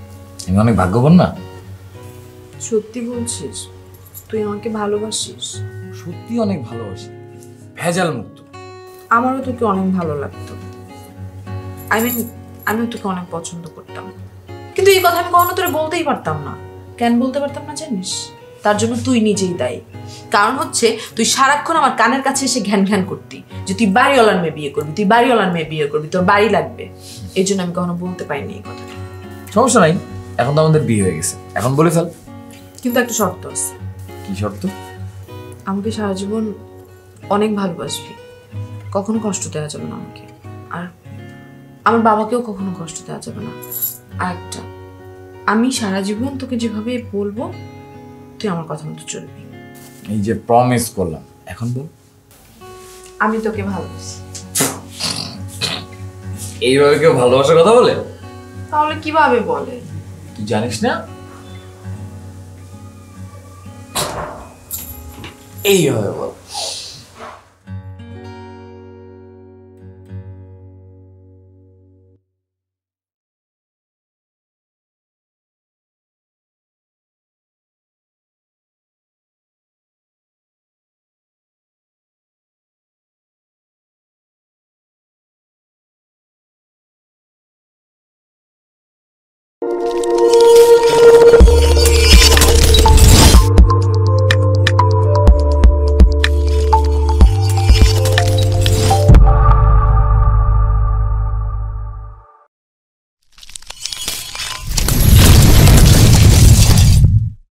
আমি অনেক ভাগ্যবান না? সত্যি বলছিস? তুই আমাকে ভালোবাসিস? সত্যি অনেক ভালোবাসি, ভেজাল মুক্ত। আমারও তোকে অনেক ভালো লাগতো, আমিও তোকে অনেক পছন্দ করতাম, কিন্তু এই কথা আমি কখনো তোরে বলতেই পারতাম না। কেন বলতে পারতাম না জানিস? তার জন্য তুই নিজেই দায়ী। কারণ হচ্ছে তুই সারাক্ষণ আমার কানের কাছে এসে ঘ্যান ঘ্যান করতি যে তুই বাড়িওয়ালার মেয়ে বিয়ে করবি, তোর বাড়ি লাগবে। এই জন্য আমি কখনো বলতে পারিনি এই কথাটা। সমস্যা নাই, এখন তো আমাদের বিয়ে হয়ে গেছে, এখন বলে ফেল। কিন্তু একটা শর্ত আছে। কি শর্ত? আমাকে সারা জীবন অনেক ভালোবাসবি, কখনো কষ্ট দেওয়া যাবে না আমাকে, আর আমার বাবাকেও কখনো কষ্ট দেওয়া যাবে না। আর একটা, আমি সারা জীবন তোকে যেভাবে বলবো তুই আমার কথা মতো চলবি। এই যে প্রমিস করলাম, এখন বল। আমি তোকে ভালোবাসি। এইভাবে কেউ ভালোবাসার কথা বলে? তাহলে কিভাবে বলে তুই জানিস না? এইভাবে বল।